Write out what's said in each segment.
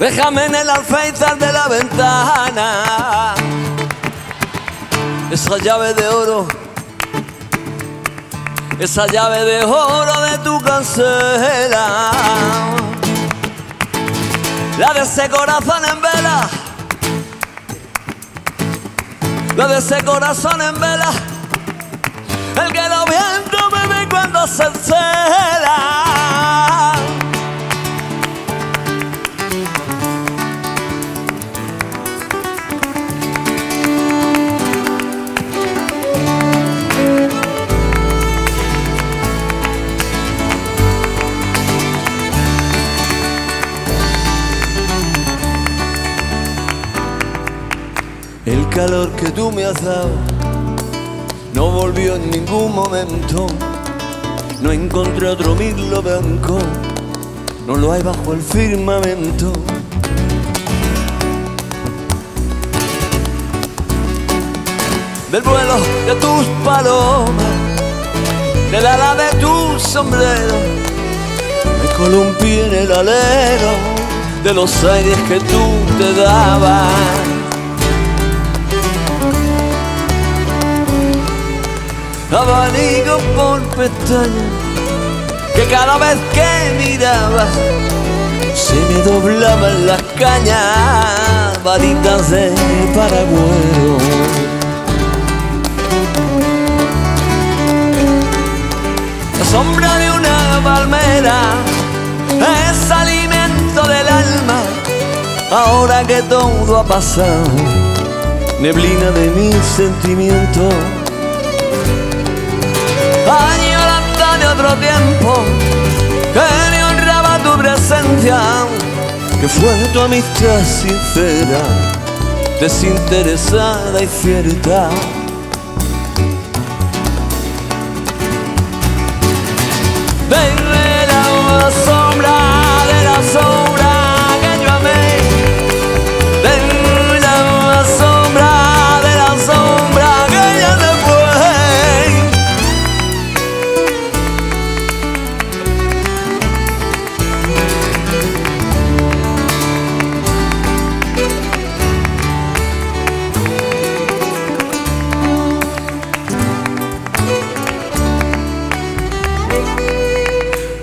Déjame en el alféizar de la ventana esa llave de oro, esa llave de oro de tu cancela, la de ese corazón en vela, la de ese corazón en vela, el que lo viento me ve cuando se encela. El calor que tú me has dado no volvió en ningún momento. No encontré otro mirlo blanco, no lo hay bajo el firmamento. Del vuelo de tus palomas, del ala de tu sombrero, me columpié en el alero de los aires que tú te dabas. Abanico por pestaña, que cada vez que miraba se me doblaban las cañas, varitas de paragüero. La sombra de una palmera es alimento del alma. Ahora que todo ha pasado, neblina de mis sentimientos, añorando de otro tiempo que me honraba tu presencia, que fue tu amistad sincera, desinteresada y cierta. Ven a la sombra de la sombra que yo amé. Ven a la sombra de la sombra que ya te fue.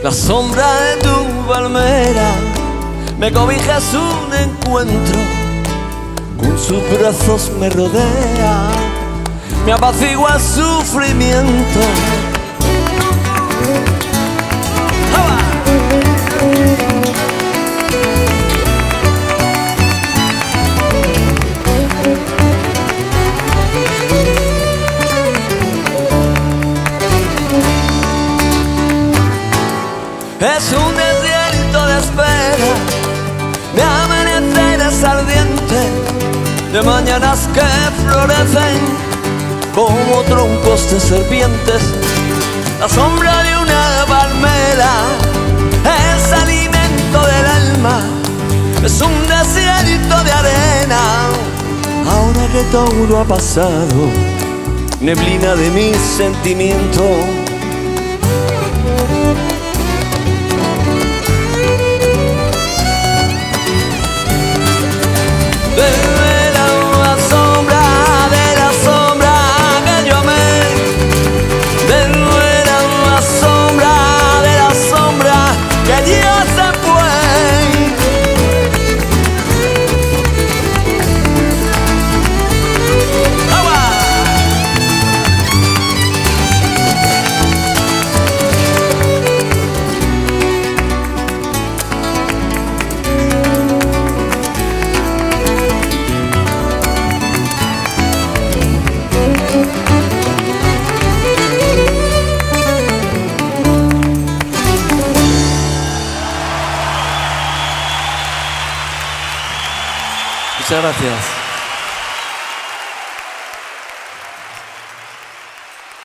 La sombra de tu palmera me cobija en un encuentro, con sus brazos me rodea, me apacigua el sufrimiento. Es un desierto de espera, de amaneceres ardientes, de mañanas que florecen como troncos de serpientes. La sombra de una palmera es alimento del alma. Es un desierto de arena, ahora que todo ha pasado, neblina de mis sentimientos. Muchas gracias.